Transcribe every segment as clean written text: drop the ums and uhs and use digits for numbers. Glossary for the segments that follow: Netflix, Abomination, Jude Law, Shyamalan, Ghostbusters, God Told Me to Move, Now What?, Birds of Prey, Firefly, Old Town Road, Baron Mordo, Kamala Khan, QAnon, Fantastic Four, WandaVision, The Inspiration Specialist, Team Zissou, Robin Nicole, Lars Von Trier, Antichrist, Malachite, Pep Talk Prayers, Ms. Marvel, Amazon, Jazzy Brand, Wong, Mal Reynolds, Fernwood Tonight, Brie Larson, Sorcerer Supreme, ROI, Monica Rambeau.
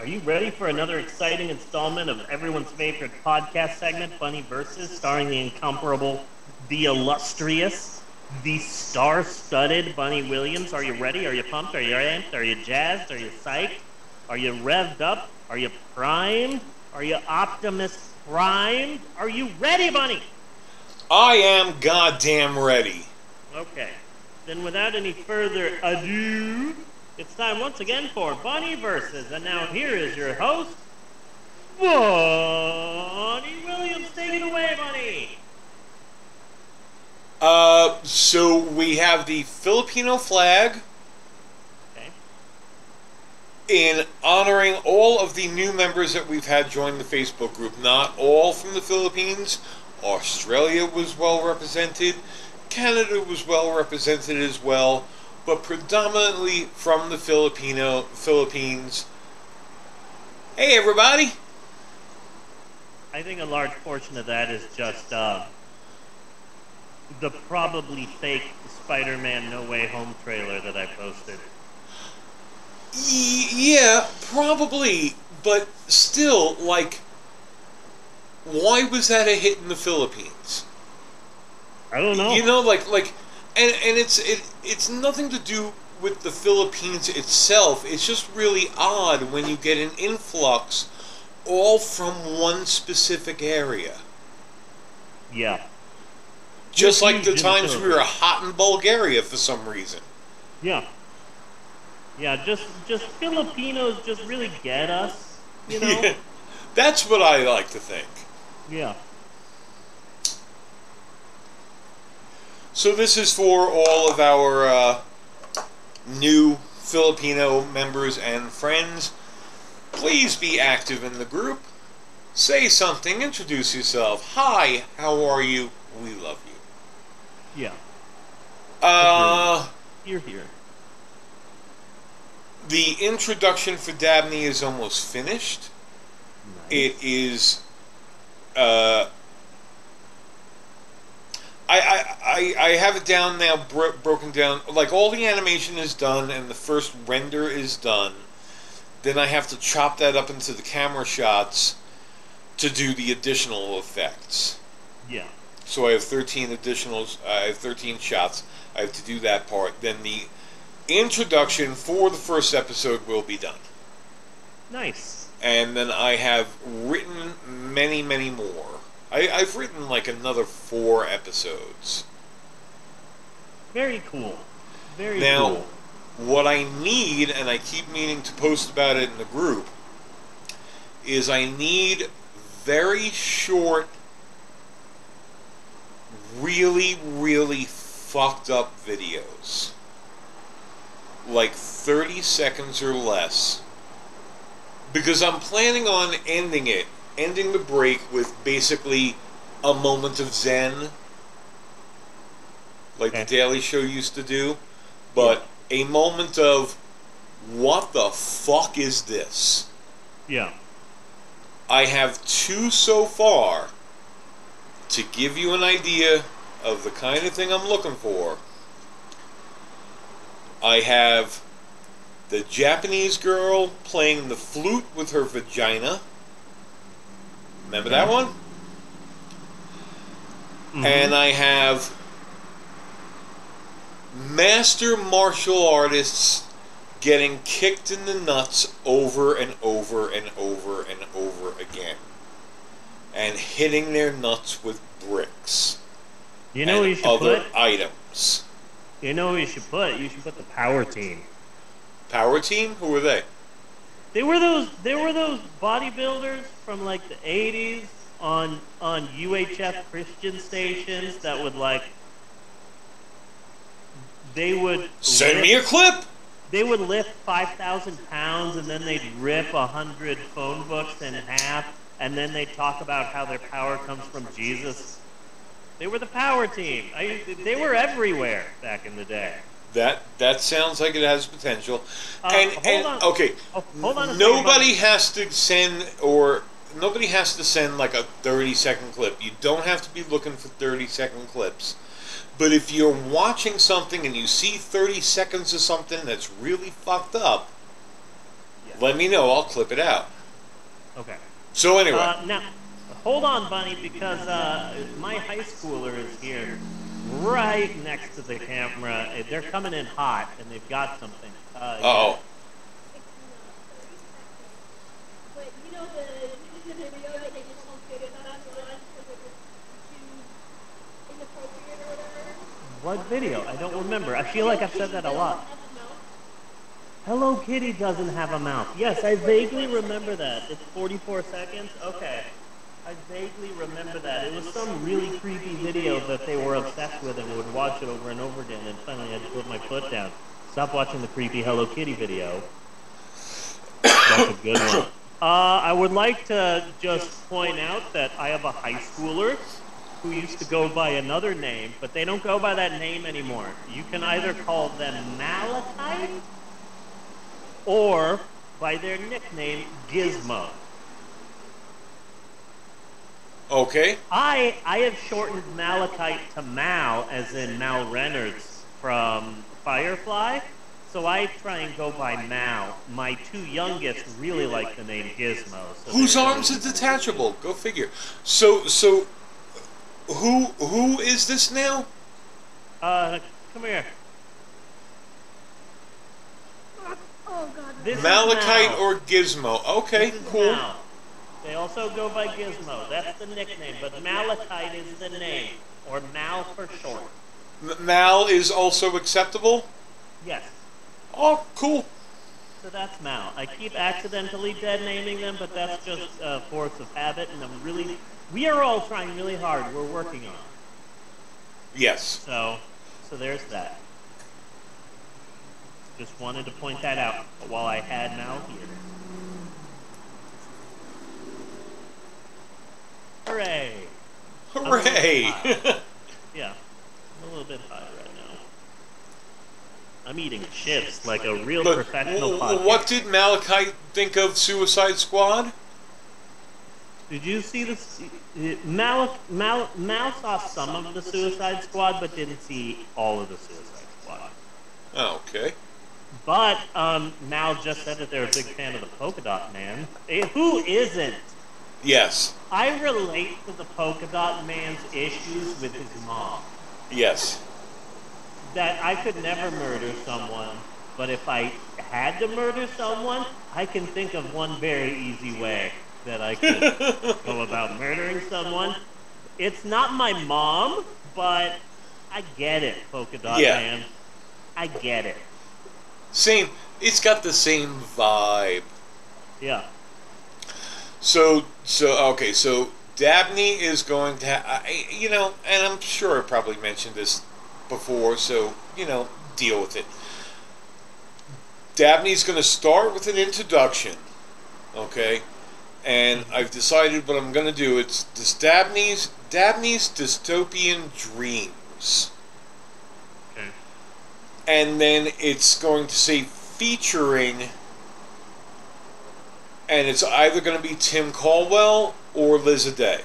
Are you ready for another exciting installment of everyone's favorite podcast segment, Bunny Versus, starring the incomparable, the illustrious, the star-studded Bunny Williams? Are you ready? Are you pumped? Are you amped? Are you jazzed? Are you psyched? Are you revved up? Are you primed? Are you Optimus primed? Are you ready, Bunny? I am goddamn ready. Okay. Then without any further ado, it's time once again for Bunny Versus, and now here is your host, Bunny Williams. Take it away, Bunny! So we have the Filipino flag. Okay. In honoring all of the new members that we've had join the Facebook group. Not all from the Philippines. Australia was well represented. Canada was well represented as well. But predominantly from the Philippines. Hey, everybody! I think a large portion of that is just the probably fake Spider-Man No Way Home trailer that I posted. Yeah, probably. But still, like, why was that a hit in the Philippines? I don't know. You know, like... And it's nothing to do with the Philippines itself. It's just really odd when you get an influx all from one specific area. Yeah. Just like the times we were hot in Bulgaria for some reason. Yeah. Yeah, just Filipinos just really get us, you know? Yeah. That's what I like to think. Yeah. So this is for all of our new Filipino members and friends. Please be active in the group. Say something. Introduce yourself. Hi, how are you? We love you. Yeah. You're here. The introduction for Dabney is almost finished. Nice. It is... I have it down now, broken down. Like, all the animation is done, and the first render is done. Then I have to chop that up into the camera shots to do the additional effects. Yeah. So I have 13 shots. I have to do that part. Then the introduction for the first episode will be done. Nice. And then I have written many, many more. I've written, like, another 4 episodes. Very cool. Very cool. Now, what I need, and I keep meaning to post about it in the group, is I need very short, really, really fucked up videos. Like, 30 seconds or less. Because I'm planning on ending the break with basically a moment of zen, like the Daily Show used to do, but a moment of, what the fuck is this? Yeah. I have 2 so far to give you an idea of the kind of thing I'm looking for. I have the Japanese girl playing the flute with her vagina. Remember that one? Mm-hmm. And I have master martial artists getting kicked in the nuts over and over and over and over again. And hitting their nuts with bricks. You know what you should put? Other items. You know what you should put? You should put the Power Team. Power Team? Who were they? They were those bodybuilders from like the 80s on UHF Christian stations that would like send me a clip. They would lift 5,000 pounds and then they'd rip 100 phone books in half and then they'd talk about how their power comes from Jesus. They were the Power Team. They were everywhere back in the day. That sounds like it has potential. Hold on. Nobody has to send like a 30-second clip. You don't have to be looking for 30-second clips. But if you're watching something and you see 30 seconds of something that's really fucked up, Let me know. I'll clip it out. Okay. So anyway. Now, hold on, Bunny, because my high schooler is here right next to the camera. They're coming in hot, and they've got something. Uh-oh. But, you know, the video that they just won't fit in on because it was too inappropriate or whatever. What video? I don't remember. I feel like I've said that a lot. Hello Kitty doesn't have a mouth. Yes, I vaguely remember that. It's 44 seconds? Okay. I vaguely remember that. It was some really creepy video that they were obsessed with and would watch it over and over again, and finally I just put my foot down. Stop watching the creepy Hello Kitty video. That's a good one. I would like to just point out that I have a high schooler who used to go by another name, but they don't go by that name anymore. You can either call them Malachite, or by their nickname, Gizmo. Okay. I have shortened Malachite to Mal, as in Mal Reynolds from Firefly, so I try and go by Mal. My two youngest really like the name Gizmo. So whose arms are detachable? Go figure. So who is this now? Come here. Oh, God. This Malachite or Gizmo. Okay, cool. Mal. They also go by Gizmo. That's the nickname, but Malachite is the name, or Mal for short. Mal is also acceptable? Yes. Oh, cool. So that's Mal. I keep accidentally dead naming them, but that's just a force of habit, and I'm really... We are all trying really hard. We're working on it. Yes. So there's that. Just wanted to point that out while I had Mal here. Hooray! Hooray! Yeah, I'm a little bit high right now. I'm eating chips like a real professional podcast. What did Malachite think of Suicide Squad? Did you see this? Mal saw some of the Suicide Squad, but didn't see all of the Suicide Squad. Oh, okay. But Mal just said that they're a big fan of the Polka Dot Man. Who isn't? Yes. I relate to the Polka Dot Man's issues with his mom. Yes. That I could never murder someone, but if I had to murder someone, I can think of one very easy way that I could go about murdering someone. It's not my mom, but I get it, Polka Dot Man. I get it. Same. It's got the same vibe. Yeah. Okay. So Dabney is going to, you know, and I'm sure I probably mentioned this before. So you know, deal with it. Dabney's going to start with an introduction. Okay. And I've decided what I'm going to do. It's this Dabney's dystopian dreams. And then it's going to say featuring, and it's either going to be Tim Caldwell or Liz Aday.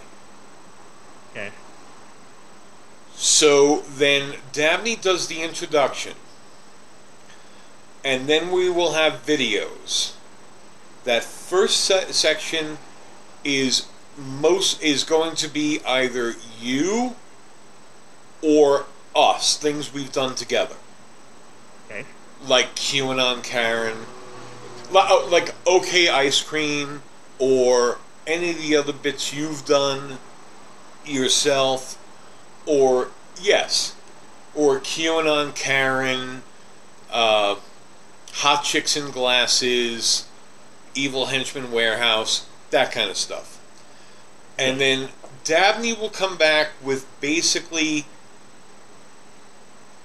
Okay. So then Dabney does the introduction, and then we will have videos. That first section is going to be either you or us, things we've done together. Like QAnon Karen, like OK Ice Cream, or any of the other bits you've done yourself, or yes, or QAnon Karen, Hot Chicks in Glasses, Evil Henchman Warehouse, that kind of stuff. And then Dabney will come back with basically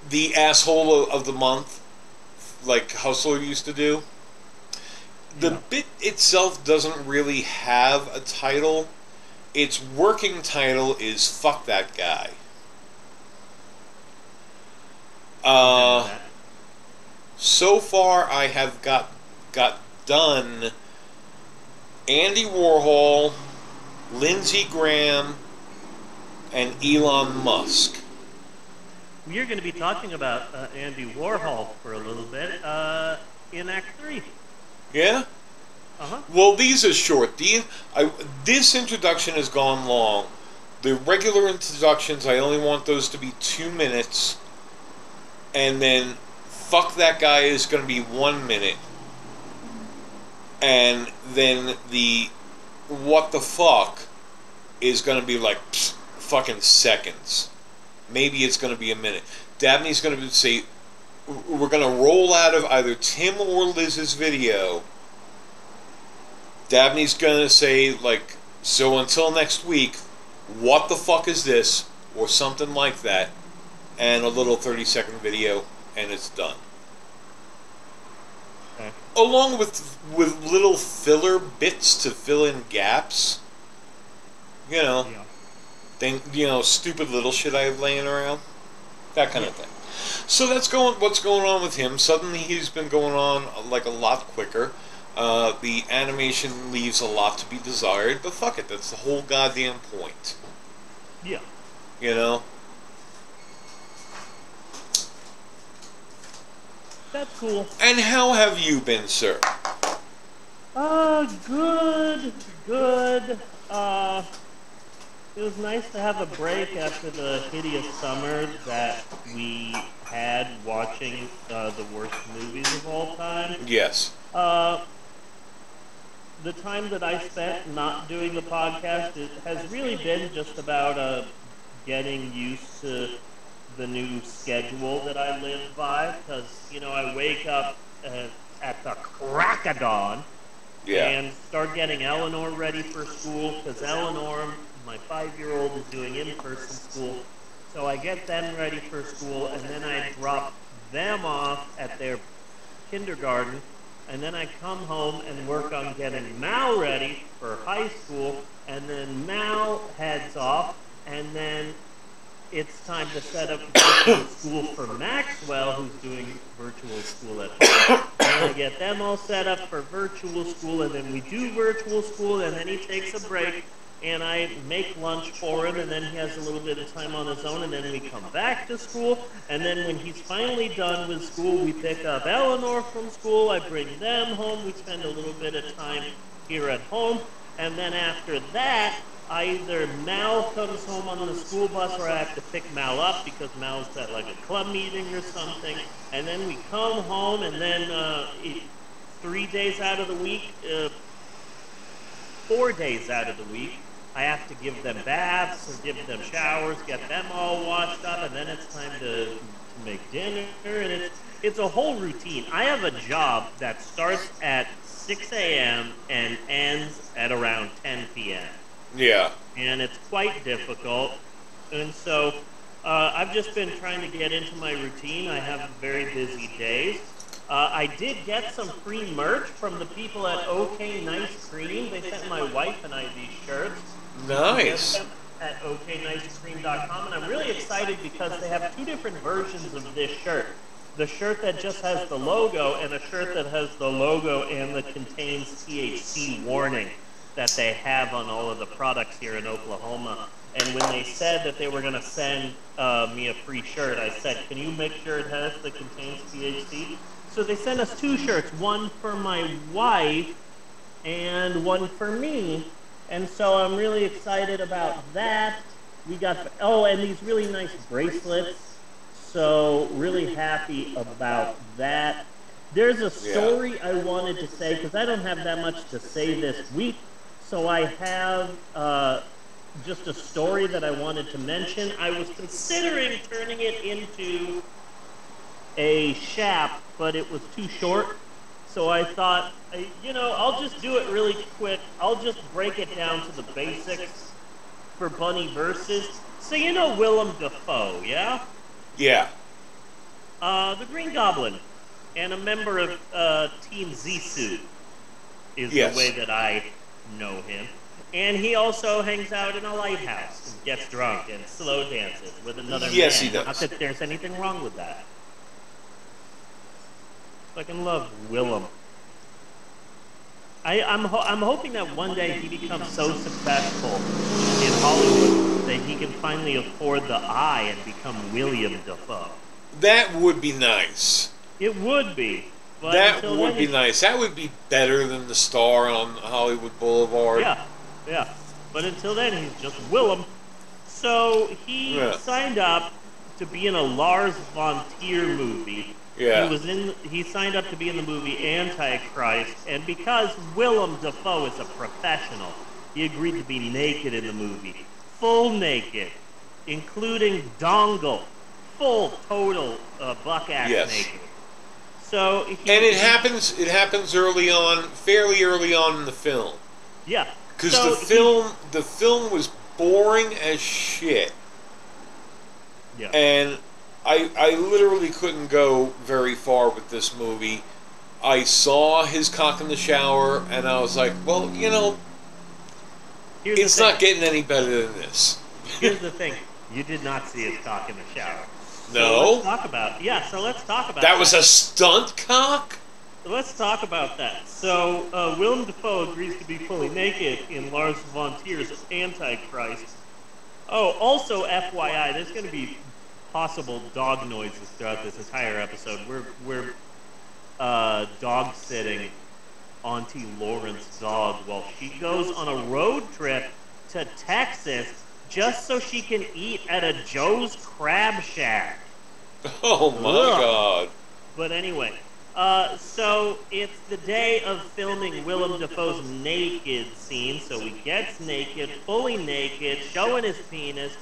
the asshole of the month, like Hustler used to do. The bit itself doesn't really have a title. Its working title is Fuck That Guy. So far I have got done Andy Warhol, Lindsey Graham, and Elon Musk. You're going to be talking about Andy Warhol for a little bit in Act 3. Yeah? Well, these are short. This introduction has gone long. The regular introductions, I only want those to be 2 minutes. And then, fuck that guy is going to be 1 minute. And then the what the fuck is going to be like fucking seconds. Maybe it's going to be a minute. Dabney's going to say, we're going to roll out of either Tim or Liz's video. Dabney's going to say, like, so until next week, what the fuck is this? Or something like that. And a little 30-second video, and it's done. Okay. Along with little filler bits to fill in gaps. You know. Yeah. You know, stupid little shit I have laying around. That kind of thing. So that's what's going on with him. Suddenly he's been going on like a lot quicker. The animation leaves a lot to be desired, but fuck it, that's the whole goddamn point. Yeah. You know? That's cool. And how have you been, sir? Good. It was nice to have a break after the hideous summer that we had watching the worst movies of all time. Yes. The time that I spent not doing the podcast has really been just about getting used to the new schedule that I live by. Because, you know, I wake up at the crack of dawn and start getting Eleanor ready for school because Eleanor... my 5-year-old is doing in-person school, so I get them ready for school, and then I drop them off at their kindergarten, and then I come home and work on getting Mal ready for high school, and then Mal heads off, and then it's time to set up virtual school for Maxwell, who's doing virtual school at home. And I get them all set up for virtual school, and then we do virtual school, and then he takes a break, and I make lunch for him, and then he has a little bit of time on his own, and then we come back to school, and then when he's finally done with school, we pick up Eleanor from school, I bring them home, we spend a little bit of time here at home, and then after that, either Mal comes home on the school bus, or I have to pick Mal up, because Mal's at like a club meeting or something, and then we come home, and then 3 days out of the week, 4 days out of the week, I have to give them baths or give them showers, get them all washed up, and then it's time to make dinner, and it's a whole routine. I have a job that starts at 6 a.m. and ends at around 10 p.m. Yeah. And it's quite difficult, and so I've just been trying to get into my routine. I have very busy days. I did get some free merch from the people at OK Nice Cream. They sent my wife and I these shirts. Nice. At oknicecream.com, and I'm really excited because they have 2 different versions of this shirt. The shirt that just has the logo and a shirt that has the logo and that contains THC warning that they have on all of the products here in Oklahoma. And when they said that they were going to send me a free shirt, I said, can you make sure it has that contains THC? So they sent us 2 shirts, one for my wife and one for me. And so I'm really excited about that. We got, oh, and these really nice bracelets. So really happy about that. There's a story I wanted to say, because I don't have that much to say this week. So I have just a story that I wanted to mention. I was considering turning it into a shap, but it was too short, so I thought, you know, I'll just do it really quick. I'll just break it down to the basics for Bunny Versus. So you know Willem Dafoe, yeah? Yeah. The Green Goblin, and a member of Team Zissou is the way that I know him. And he also hangs out in a lighthouse, and gets drunk, and slow dances with another man. Yes, he does. Not that there's anything wrong with that. Fucking love Willem. I'm hoping that one day he becomes so successful in Hollywood that he can finally afford the eye and become William Dafoe. That would be nice. It would be. But that would be nice. That would be better than the star on Hollywood Boulevard. Yeah, yeah. But until then, he's just Willem. So he signed up to be in a Lars Von Trier movie. Yeah. He signed up to be in the movie Antichrist, and because Willem Dafoe is a professional, he agreed to be naked in the movie. Full naked, including dongle, full total buck-ass naked. So it happens early on, fairly early on in the film. Yeah. Because so the film was boring as shit. Yeah. And I literally couldn't go very far with this movie. I saw his cock in the shower, and I was like, well, you know, it's not getting any better than this. Here's the thing. You did not see his cock in the shower. No. So let's talk about that. That was a stunt cock? So let's talk about that. So Willem Dafoe agrees to be fully naked in Lars Von Trier's Antichrist. Oh, also FYI, there's going to be possible dog noises throughout this entire episode. We're dog sitting Auntie Lauren's dog while she goes on a road trip to Texas just so she can eat at a Joe's Crab Shack. Oh my God. But anyway, so it's the day of filming Willem Dafoe's naked scene, so he gets naked, fully naked, showing his penis,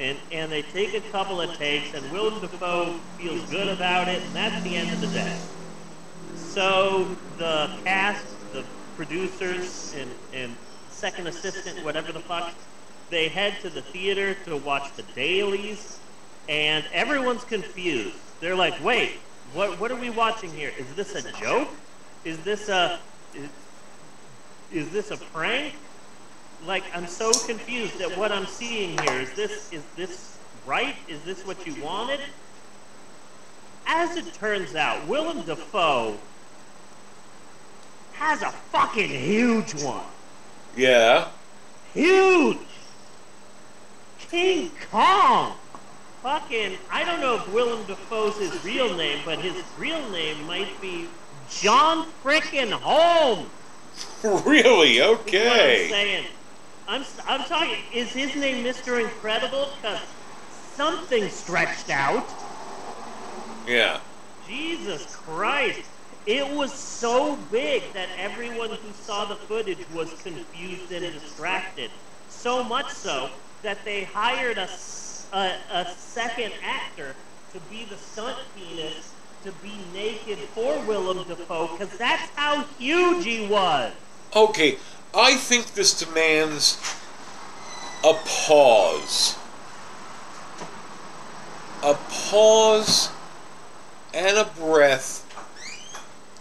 and they take a couple of takes, and Willem Dafoe feels good about it, and that's the end of the day. So the cast, the producers, and second assistant, whatever the fuck, they head to the theater to watch the dailies, and everyone's confused. They're like, wait, what are we watching here? Is this a joke? Is this a prank? Like, I'm so confused at what I'm seeing here. Is this right? Is this what you wanted? As it turns out, Willem Dafoe has a fucking huge one. Yeah. Huge. King Kong. Fucking, I don't know if Willem Dafoe's his real name, but his real name might be John Frickin' Holmes. Really? Okay. What I'm saying. I'm talking, is his name Mr. Incredible? Because something stretched out. Yeah. Jesus Christ. It was so big that everyone who saw the footage was confused and distracted. So much so that they hired a second actor to be the stunt penis to be naked for Willem Dafoe, because that's how huge he was. Okay, I think this demands a pause. A pause and a breath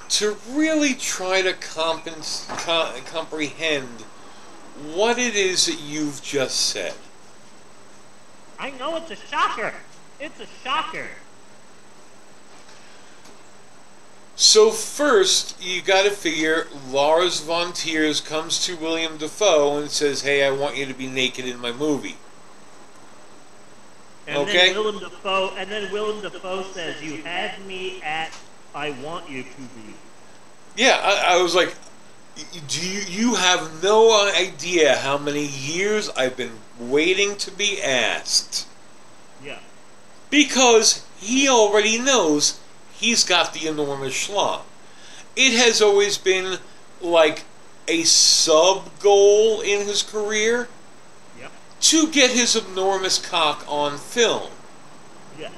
to really try to comprehend what it is that you've just said. I know it's a shocker. It's a shocker. So first, you got to figure Lars Von Trier comes to Willem Dafoe and says, hey, I want you to be naked in my movie. And okay? Then Willem Dafoe says, you had me at I want you to be. Yeah, I was like, you have no idea how many years I've been waiting to be asked. Yeah. Because he already knows he's got the enormous schlong. It has always been like a sub-goal in his career to get his enormous cock on film. Yeah.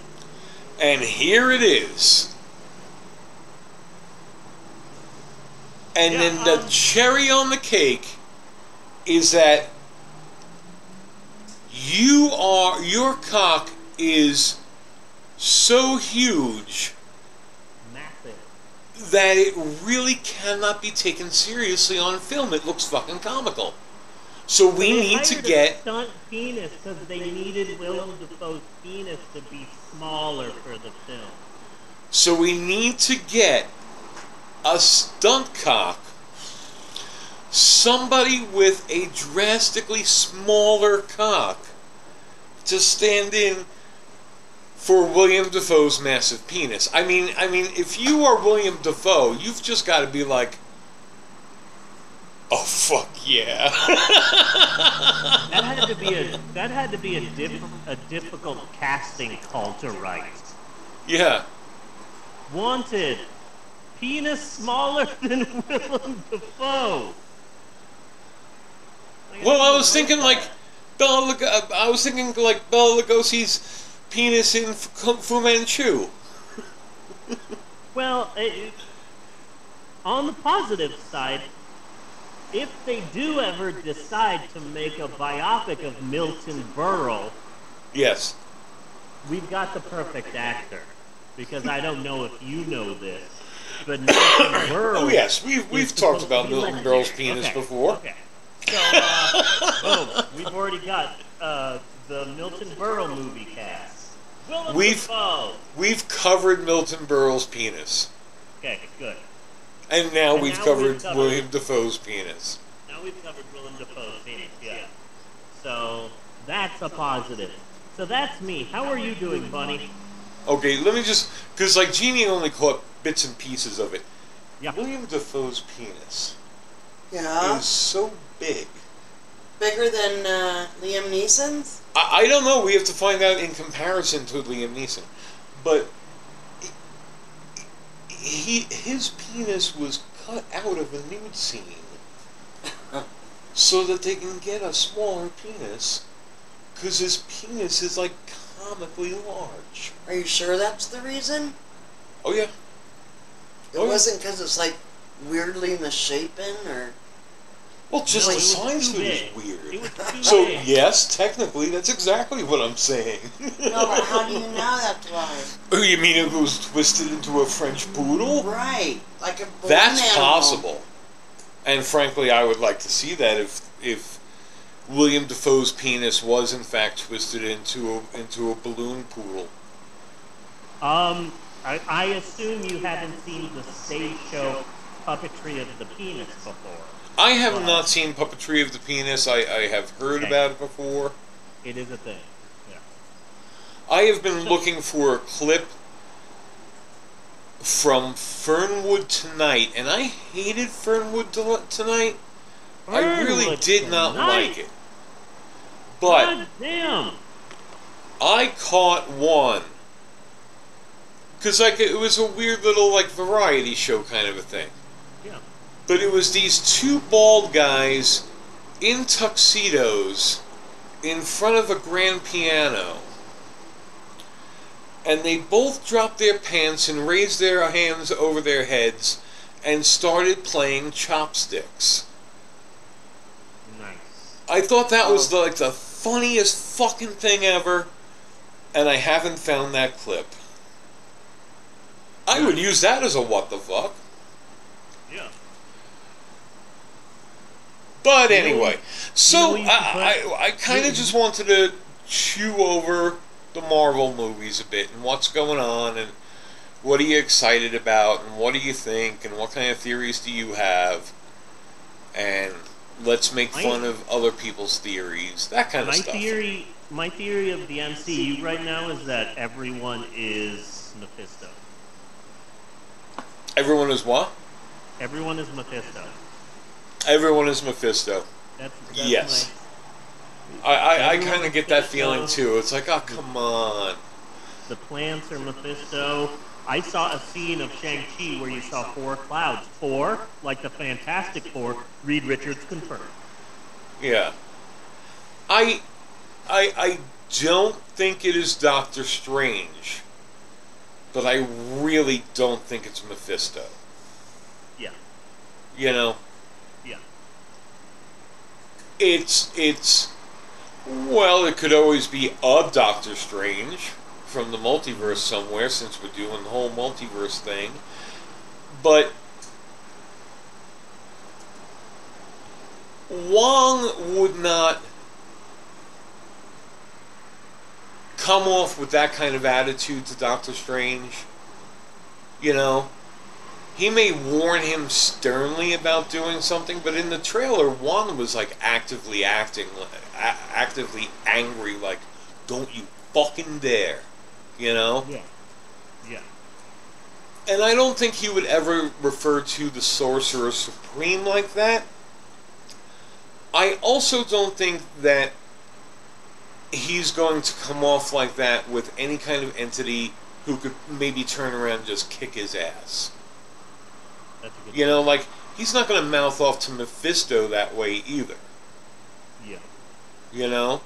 And here it is. And then the cherry on the cake is that your cock is so huge that it really cannot be taken seriously on film. It looks fucking comical. So we need to get a stunt penis because they needed Willem Dafoe's penis to be smaller for the film. So we need to get a stunt cock, somebody with a drastically smaller cock to stand in for William Dafoe's massive penis. I mean, if you are William Dafoe, you've just got to be like, oh fuck yeah. that had to be a difficult casting call to write. Yeah. Wanted. Penis smaller than Willem Dafoe. Like, well, I was thinking like Bela Lugosi's penis in Fu Manchu. Well, on the positive side, if they do ever decide to make a biopic of Milton Berle, yes, we've got the perfect actor. Because I don't know if you know this, but Milton Berle. Oh yes, we've talked about Milton Berle's penis before. Okay. So, we've already got the Milton Berle movie cast. Willem Dafoe. We've covered Milton Berle's penis. Okay, good. And now we've covered William Dafoe's penis. Now we've covered Willem Dafoe's penis, yeah. So that's a positive. So that's me. How are you doing, Bunny? Okay, let me just, because like Jeannie only caught bits and pieces of it. Yeah. William Dafoe's penis. Yeah. Is so big. Bigger than Liam Neeson's? I don't know. We have to find out in comparison to Liam Neeson, but. His penis was cut out of a nude scene so that they can get a smaller penis, because his penis is like comically large. Are you sure that's the reason? Oh yeah. It wasn't because it's like weirdly misshapen or. Well, just the size of it was weird. It was so yes, technically, that's exactly what I'm saying. No, but how do you know that's why? Oh, you mean it was twisted into a French poodle? Right, like a balloon. That's animal. Possible. And frankly, I would like to see that if William Dafoe's penis was in fact twisted into a balloon poodle. I assume you haven't seen the stage show Puppetry of the Penis before. I have not seen Puppetry of the Penis. I have heard about it before. It is a thing. Yeah. I have been looking for a clip from Fernwood Tonight, and I hated Fernwood Tonight. I really did not like it. But God damn. I caught one because like it was a weird little like variety show kind of a thing. Yeah. But it was these two bald guys in tuxedos in front of a grand piano. And they both dropped their pants and raised their hands over their heads and started playing chopsticks. Nice. I thought that was like the funniest fucking thing ever, and I haven't found that clip. I would use that as a what the fuck. Yeah. But anyway, so I kind of just wanted to chew over the Marvel movies a bit and what's going on and what are you excited about and what do you think and what kind of theories do you have and let's make fun of other people's theories, that kind of stuff. My theory of the MCU right now is that everyone is Mephisto. Everyone is what? Everyone is Mephisto. Everyone is Mephisto. That's yes. I kind of get that feeling too. It's like, oh, come on. The plants are Mephisto. I saw a scene of Shang-Chi where you saw four clouds. Four, like the Fantastic Four, Reed Richards confirmed. Yeah. I don't think it is Doctor Strange, but I really don't think it's Mephisto. Yeah. You know? It's well, it could always be a Doctor Strange from the multiverse somewhere, since we're doing the whole multiverse thing. But Wong would not come off with that kind of attitude to Doctor Strange. You know? He may warn him sternly about doing something, but in the trailer, Wong was like actively angry, like, don't you fucking dare. you know? Yeah. Yeah. And I don't think he would ever refer to the Sorcerer Supreme like that. I also don't think that he's going to come off like that with any kind of entity who could maybe turn around and just kick his ass. That's a good you know, like, he's not going to mouth off to Mephisto that way either. Yeah. You know?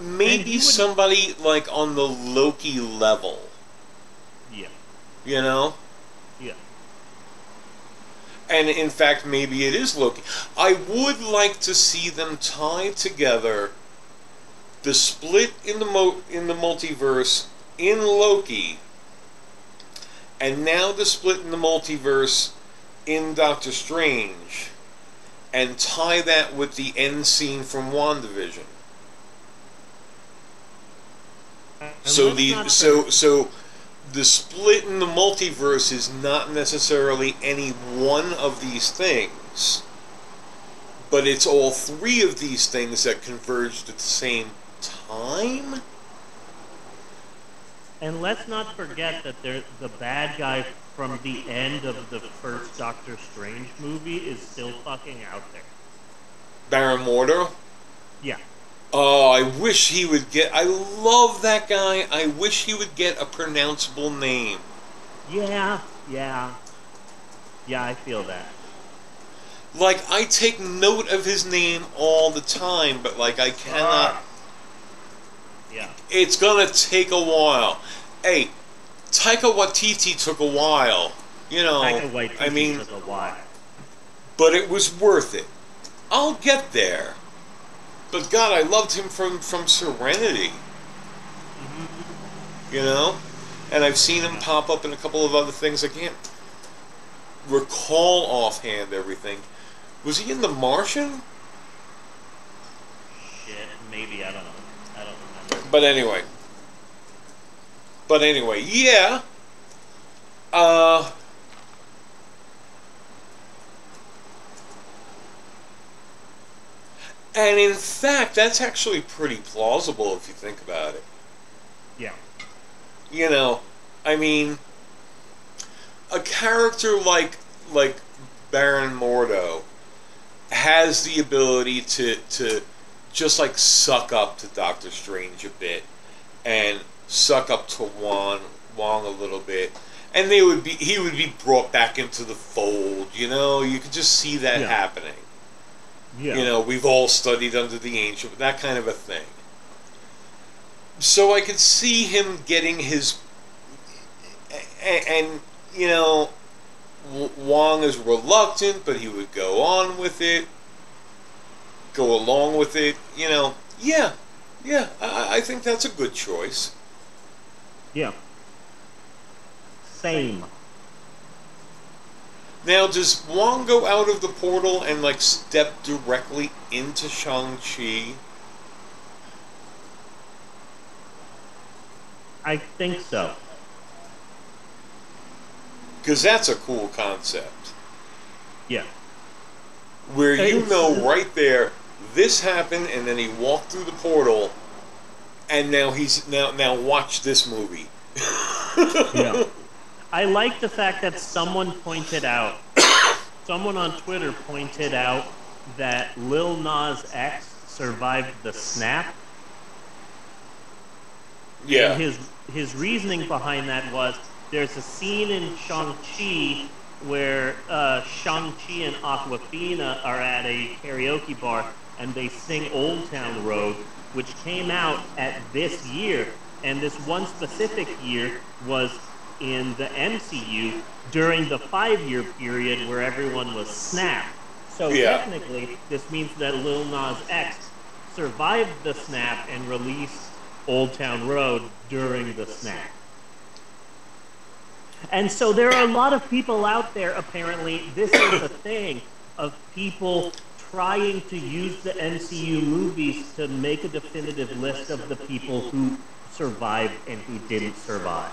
Maybe somebody, like, on the Loki level. Yeah. You know? Yeah. And, in fact, maybe it is Loki. I would like to see them tie together the split in the multiverse in Loki, and now the split in the multiverse in Doctor Strange, and tie that with the end scene from WandaVision. So the split in the multiverse is not necessarily any one of these things, but it's all three of these things that converged at the same time. And let's not forget that the bad guy from the end of the first Doctor Strange movie is still fucking out there. Baron Mordo? Yeah. Oh, I wish he would get... I love that guy. I wish he would get a pronounceable name. Yeah, yeah. Yeah, I feel that. Like, I take note of his name all the time, but, like, I cannot... Yeah. It's gonna take a while. Hey, Taika Waititi took a while. You know, I mean... Took a while. But it was worth it. I'll get there. But God, I loved him from Serenity. Mm-hmm. You know? And I've seen him pop up in a couple of other things. I can't recall offhand everything. Was he in The Martian? Shit, maybe. I don't know. I don't remember. But anyway, yeah. And in fact, that's actually pretty plausible if you think about it. Yeah. You know, I mean, a character like Baron Mordo has the ability to just like suck up to Doctor Strange a bit and suck up to Wong a little bit, and he would be brought back into the fold, you know? You could just see that happening. Yeah. You know, we've all studied under the ancient, that kind of a thing. So I could see him getting his... And, you know, Wong is reluctant, but he would go on with it. Go along with it. You know, yeah. Yeah, I think that's a good choice. Yeah. Same. Now, does Wong go out of the portal and, like, step directly into Shang-Chi? I think so. Because that's a cool concept. Yeah. Where you know right there, this happened, and then he walked through the portal, and now he's... Now watch this movie. Yeah. I like the fact that someone on Twitter pointed out that Lil Nas X survived the snap. Yeah. And his reasoning behind that was there's a scene in Shang-Chi where Shang-Chi and Awkwafina are at a karaoke bar and they sing Old Town Road, which came out at this year, and this one specific year was in the MCU during the 5-year period where everyone was snapped. So technically, this means that Lil Nas X survived the snap and released Old Town Road during the snap. And so there are a lot of people out there, apparently, this is a thing, of people trying to use the MCU movies to make a definitive list of the people who survived and who didn't survive.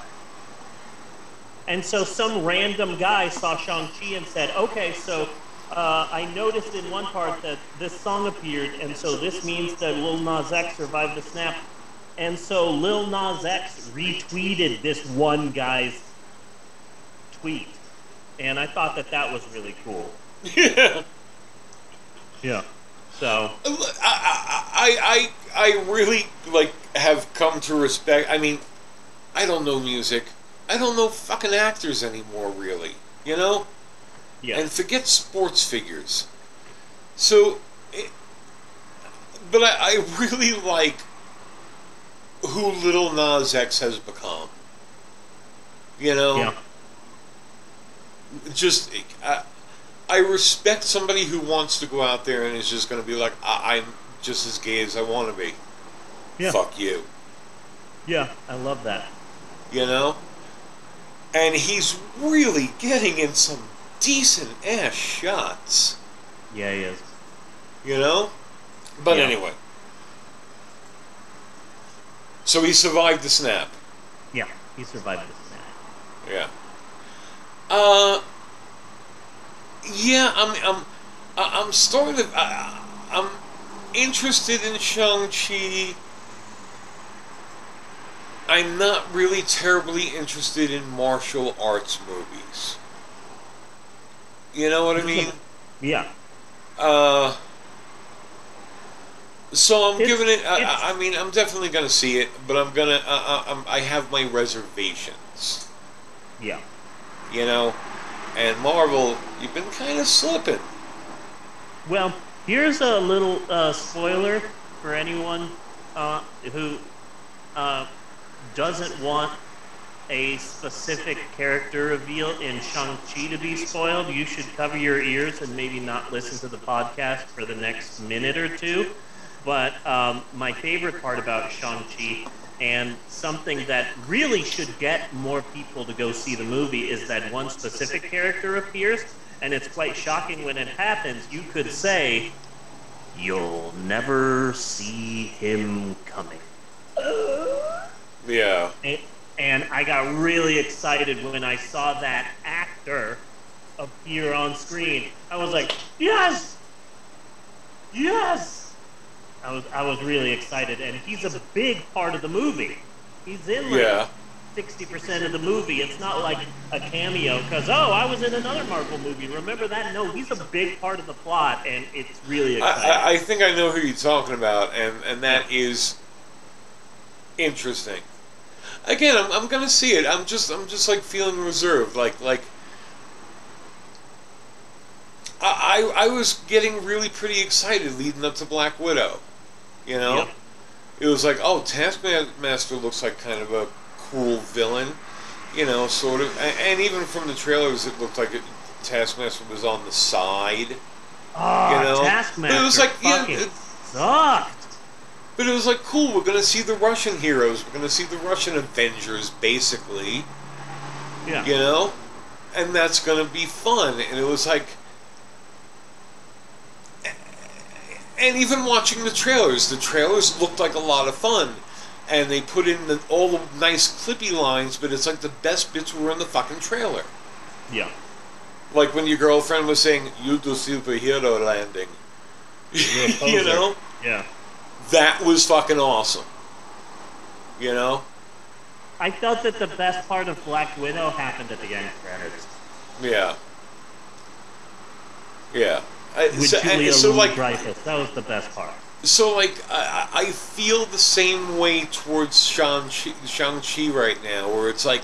And so some random guy saw Shang-Chi and said, okay, so I noticed in one part that this song appeared, and so this means that Lil Nas X survived the snap. And so Lil Nas X retweeted this one guy's tweet. And I thought that that was really cool. Yeah. Yeah. So I really like have come to respect. I mean, I don't know music. I don't know fucking actors anymore, really. You know? Yeah. And forget sports figures. So, but I really like who Lil Nas X has become. You know? Yeah. Just, I respect somebody who wants to go out there and is just going to be like, I'm just as gay as I want to be. Yeah. Fuck you. Yeah, I love that. You know? And he's really getting in some decent-ass shots. Yeah, he is. You know? But yeah. Anyway. So he survived the snap. Yeah, he survived the snap. Yeah. I'm starting to... I'm interested in Shang-Chi. I'm not really terribly interested in martial arts movies. You know what I mean? Yeah. So I'm giving it. I mean, I'm definitely going to see it, but I'm gonna. I have my reservations. Yeah. You know, and Marvel, you've been kind of slipping. Well, here's a little spoiler for anyone who doesn't want a specific character reveal in Shang-Chi to be spoiled. You should cover your ears and maybe not listen to the podcast for the next minute or two. But my favorite part about Shang-Chi, and something that really should get more people to go see the movie, is that one specific character appears, and it's quite shocking when it happens. You could say, "You'll never see him coming." Yeah. And I got really excited when I saw that actor appear on screen. I was like, yes! Yes! I was really excited. And he's a big part of the movie. He's in like 60% of the movie. It's not like a cameo because, oh, I was in another Marvel movie. Remember that? No, he's a big part of the plot, and it's really exciting. I think I know who you're talking about, and that is interesting. Again, I'm gonna see it. I'm just like feeling reserved. I was getting really pretty excited leading up to Black Widow. You know, yep. It was like, oh, Taskmaster looks like kind of a cool villain. You know, sort of. And even from the trailers, it looked like Taskmaster was on the side. Oh, you know? Taskmaster! But it was like, fucking sucked. But it was like, cool, we're going to see the Russian heroes. We're going to see the Russian Avengers, basically. Yeah. You know? And that's going to be fun. And it was like... And even watching the trailers looked like a lot of fun. And they put in all the nice clippy lines, but it's like the best bits were in the fucking trailer. Yeah. Like when your girlfriend was saying, you do superhero landing. You know? Yeah. That was fucking awesome. You know? I felt that the best part of Black Widow happened at the end credits. Yeah. Yeah. That was the best part. So, like, I feel the same way towards Shang-Chi right now, where it's like,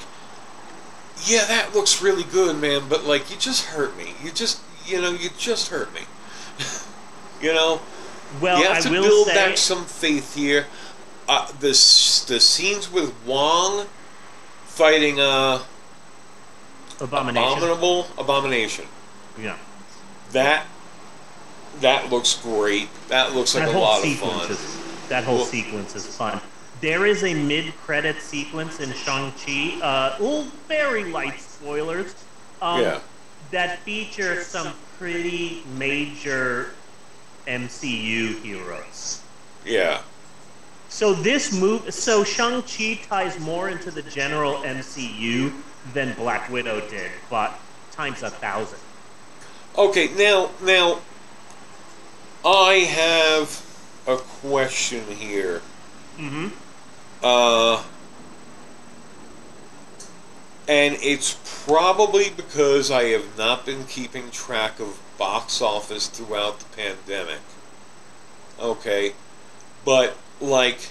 yeah, that looks really good, man, but, like, you just hurt me. You just hurt me. You know? Well, you have to build back some faith here. The scenes with Wong fighting Abomination. Yeah. That looks great. That looks like a lot of fun. That whole sequence is fun. There is a mid-credit sequence in Shang-Chi. Very light spoilers. That feature some pretty major MCU heroes. Yeah. So Shang-Chi ties more into the general MCU than Black Widow did, but times 1,000. Okay, now I have a question here. Mm-hmm. And it's probably because I have not been keeping track of box office throughout the pandemic. Okay, but like,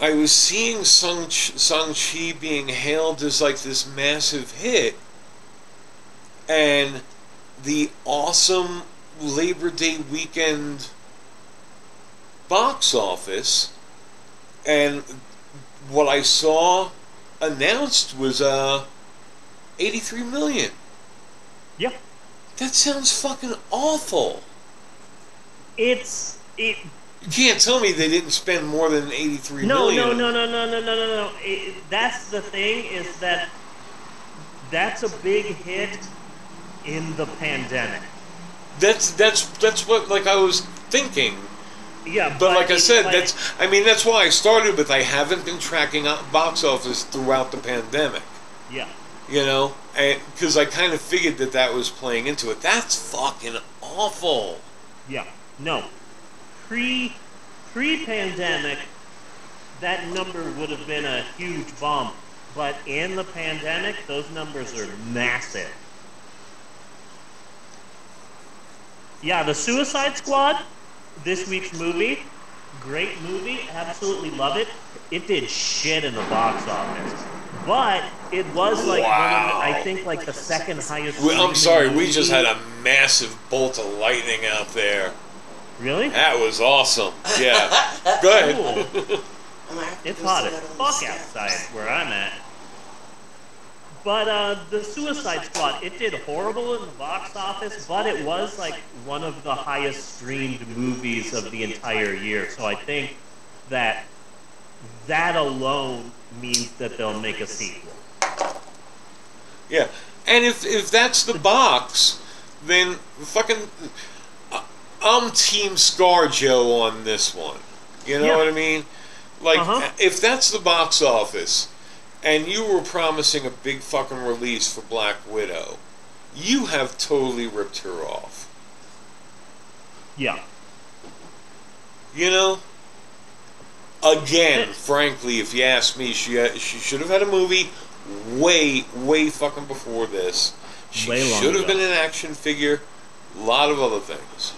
I was seeing Shang-Chi being hailed as like this massive hit, and the awesome Labor Day weekend box office, and what I saw announced was 83 million. Yeah. That sounds fucking awful. You can't tell me they didn't spend more than 83 million. No. That's the thing, is that that's a big hit in the pandemic. That's what, like, I was thinking. Yeah, but like I said, that's why I started with, I haven't been tracking box office throughout the pandemic. Yeah. You know, because I kind of figured that was playing into it. That's fucking awful. Yeah. No. Pre-pandemic, that number would have been a huge bump. But in the pandemic, those numbers are massive. Yeah, the Suicide Squad, this week's movie, great movie, absolutely love it. It did shit in the box office, but it was like one of the, I think, like the second highest. I'm sorry, we just had a massive bolt of lightning out there. Really? That was awesome. Yeah, go ahead. Cool. It's hot as fuck outside where I'm at. But the Suicide Squad, it did horrible in the box office, but it was like one of the highest streamed movies of the entire year. So I think that that alone means that they'll make a sequel. Yeah, and if that's the box, then fucking, I'm Team ScarJo on this one. You know what I mean? Like, if that's the box office, and you were promising a big fucking release for Black Widow, you have totally ripped her off. Yeah. You know? Again, frankly, if you ask me, she should have had a movie way fucking before this. She should have been an action figure, a lot of other things.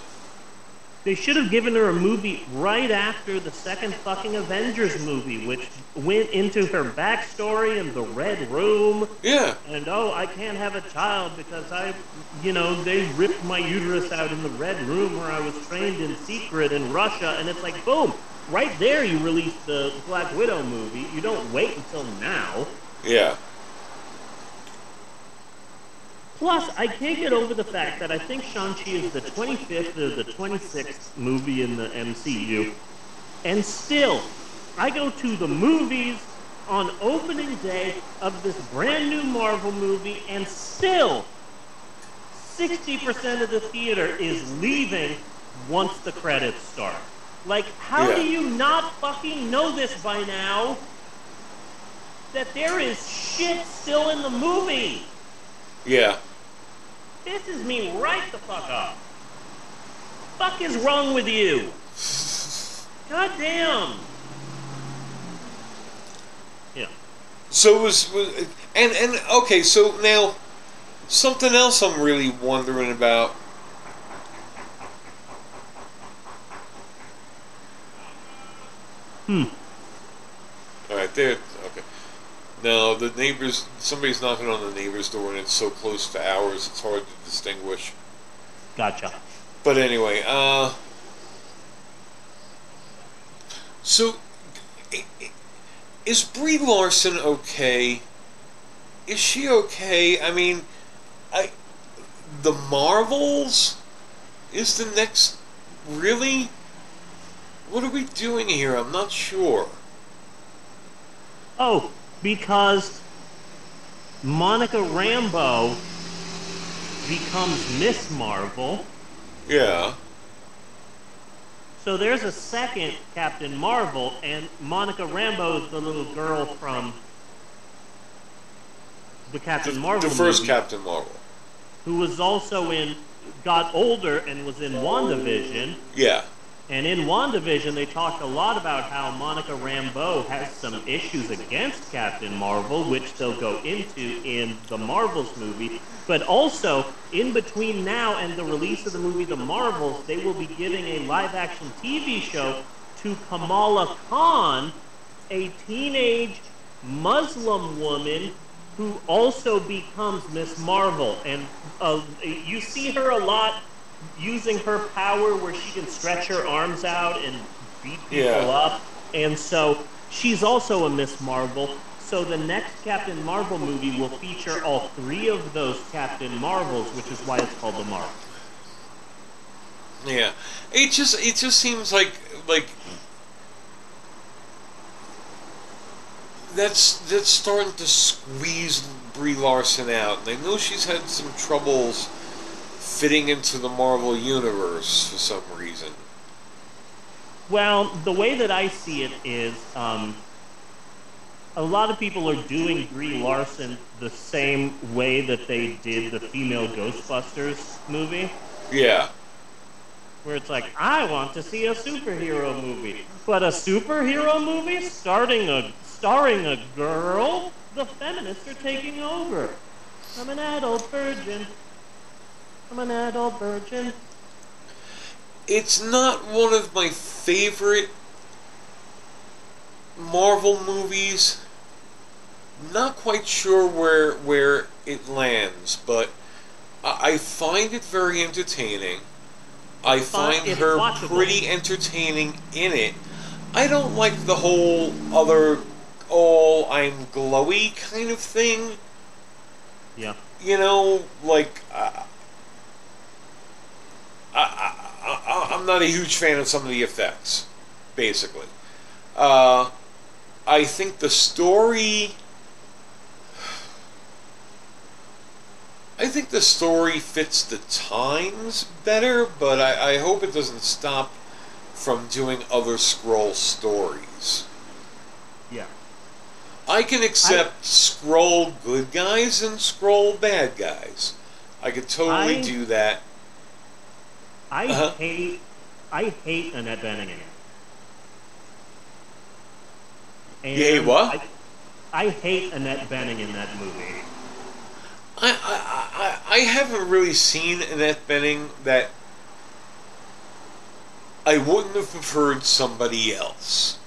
They should have given her a movie right after the second fucking Avengers movie, which went into her backstory and the Red Room. Yeah. And, oh, I can't have a child because they ripped my uterus out in the Red Room where I was trained in secret in Russia. And it's like, boom, right there you release the Black Widow movie. You don't wait until now. Yeah. Plus, I can't get over the fact that I think Shang-Chi is the 25th or the 26th movie in the MCU. And still, I go to the movies on opening day of this brand new Marvel movie, and still, 60% of the theater is leaving once the credits start. Like, how do you not fucking know this by now? That there is shit still in the movie? Yeah. This is me right the fuck up. Fuck is wrong with you? God damn. Yeah. So it was and okay, so now something else I'm really wondering about. All right, there. Okay. No, the neighbors, somebody's knocking on the neighbor's door, and it's so close to ours, it's hard to distinguish. Gotcha. But anyway, so, is Brie Larson okay? Is she okay? I mean, The Marvels is the next, really? What are we doing here? I'm not sure. Oh, because Monica Rambeau becomes Ms. Marvel. Yeah. So there's a second Captain Marvel, and Monica Rambeau is the little girl from the Captain Marvel movie. The first Captain Marvel. Who was also got older and was in WandaVision. Yeah. And in WandaVision, they talked a lot about how Monica Rambeau has some issues against Captain Marvel, which they'll go into in the Marvels movie. But also, in between now and the release of the movie The Marvels, they will be giving a live-action TV show to Kamala Khan, a teenage Muslim woman who also becomes Ms. Marvel. And you see her a lot using her power where she can stretch her arms out and beat people up. And so she's also a Ms. Marvel. So the next Captain Marvel movie will feature all three of those Captain Marvels, which is why it's called The Marvels. Yeah. It just seems like that's starting to squeeze Brie Larson out. And I know she's had some troubles fitting into the Marvel Universe for some reason. Well, the way that I see it is a lot of people are doing Brie Larson the same way that they did the female Ghostbusters movie. Yeah. Where it's like, I want to see a superhero movie. But a superhero movie starring a girl? The feminists are taking over. I'm an adult virgin. It's not one of my favorite Marvel movies. Not quite sure where it lands, but I find it very entertaining. I find her pretty entertaining in it. I don't like the whole I'm glowy kind of thing. Yeah. You know, like... I'm not a huge fan of some of the effects, basically. I think the story... fits the times better, but I hope it doesn't stop from doing other Skrull stories. Yeah. I can accept Skrull good guys and Skrull bad guys. I could totally do that. I hate Annette Bening. And you hate what? I hate Annette Bening in that movie. I haven't really seen Annette Bening that I wouldn't have preferred somebody else.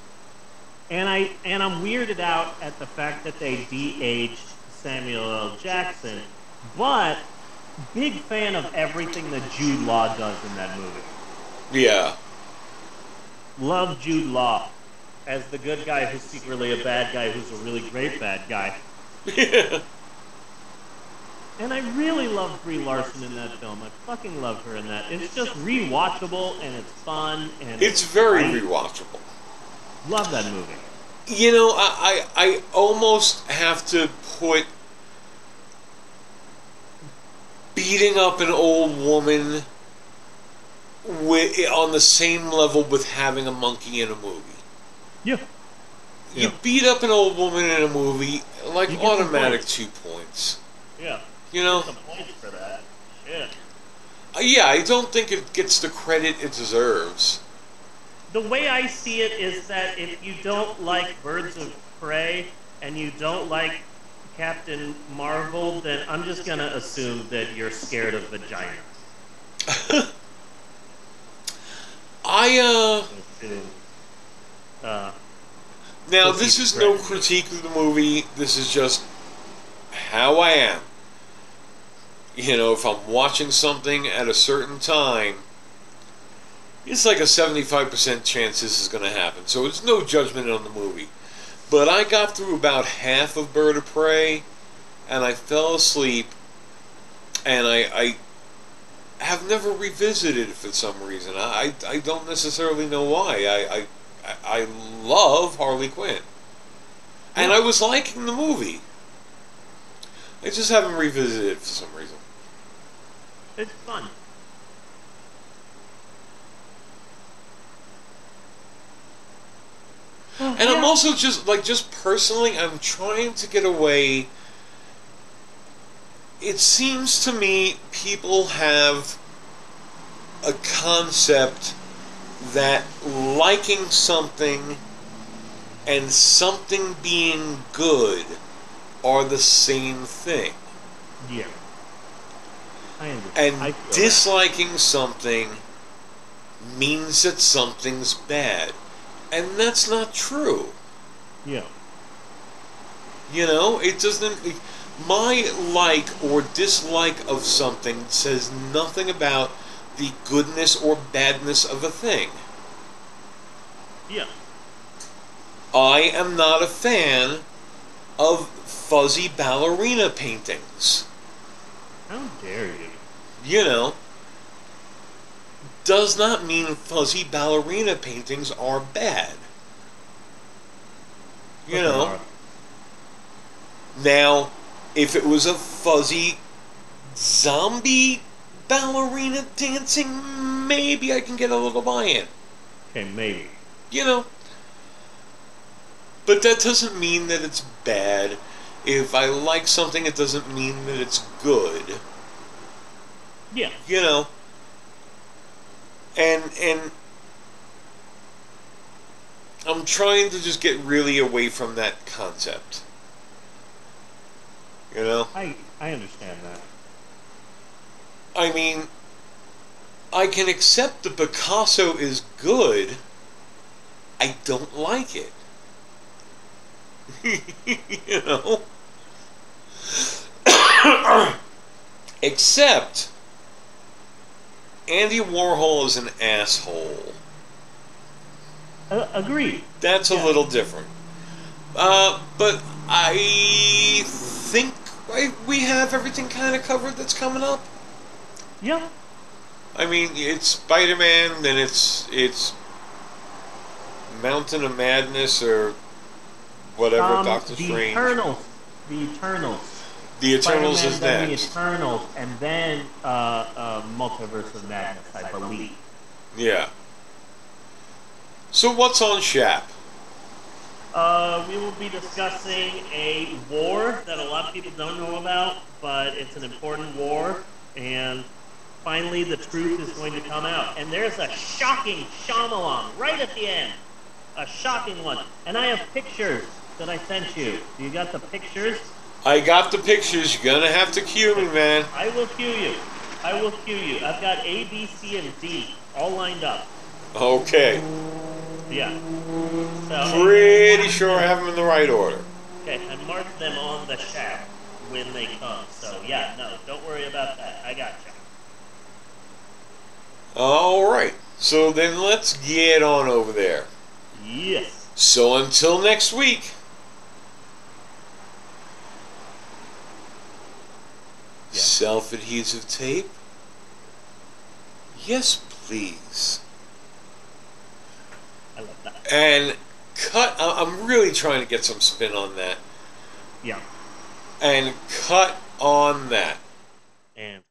And I'm weirded out at the fact that they de-aged Samuel L. Jackson, but. Big fan of everything that Jude Law does in that movie. Yeah. Love Jude Law as the good guy who's secretly a bad guy who's a really great bad guy. Yeah. And I really love Brie Larson in that film. I fucking love her in that. It's just rewatchable and it's fun and it's very rewatchable. Love that movie. You know, I almost have to put beating up an old woman on the same level with having a monkey in a movie. Yeah. You beat up an old woman in a movie, like automatic points. 2 points. Yeah. You know? Some points for that. Yeah. Yeah, I don't think it gets the credit it deserves. The way I see it is that if you don't like Birds of Prey and you don't like Captain Marvel, then I'm just going to assume that you're scared of vaginas. Now, this is no critique of the movie. This is just how I am. You know, if I'm watching something at a certain time, it's like a 75% chance this is going to happen. So it's no judgment on the movie. But I got through about half of Bird of Prey, and I fell asleep, and I have never revisited it for some reason. I don't necessarily know why. I love Harley Quinn. And I was liking the movie. I just haven't revisited it for some reason. It's fun. And I'm also just personally, I'm trying to get away. It seems to me people have a concept that liking something and something being good are the same thing. Yeah. I understand. And disliking something means that something's bad. And that's not true. Yeah. You know, it doesn't... my like or dislike of something says nothing about the goodness or badness of a thing. Yeah. I am not a fan of fuzzy ballerina paintings. How dare you? You know, does not mean fuzzy ballerina paintings are bad. You know? Now, if it was a fuzzy zombie ballerina dancing, maybe I can get a little buy-in. Okay, maybe. You know? But that doesn't mean that it's bad. If I like something, it doesn't mean that it's good. Yeah. You know? And I'm trying to just get really away from that concept. You know? I understand that. I mean, I can accept that Picasso is good. I don't like it. You know? Except Andy Warhol is an asshole. Agreed. That's a little different. But I think we have everything kind of covered that's coming up. Yeah. I mean, it's Spider-Man, then it's Mountain of Madness or whatever, Doctor Strange. The Eternals is that. The Eternals, and then Multiverse of Madness, I believe. Yeah. So what's on Shap? We will be discussing a war that a lot of people don't know about, but it's an important war, and finally the truth is going to come out. And there's a shocking Shyamalan right at the end. A shocking one. And I have pictures that I sent you. You got the pictures? I got the pictures. You're going to have to cue me, man. I will cue you. I will cue you. I've got A, B, C, and D all lined up. Okay. Yeah. So, pretty sure I have them in the right order. Okay, I marked them on the Shap when they come. So, yeah, no, don't worry about that. I got you. All right. So then let's get on over there. Yes. So until next week. Yeah. Self-adhesive tape? Yes, please. I love that. And cut... I'm really trying to get some spin on that. Yeah. And cut on that. And...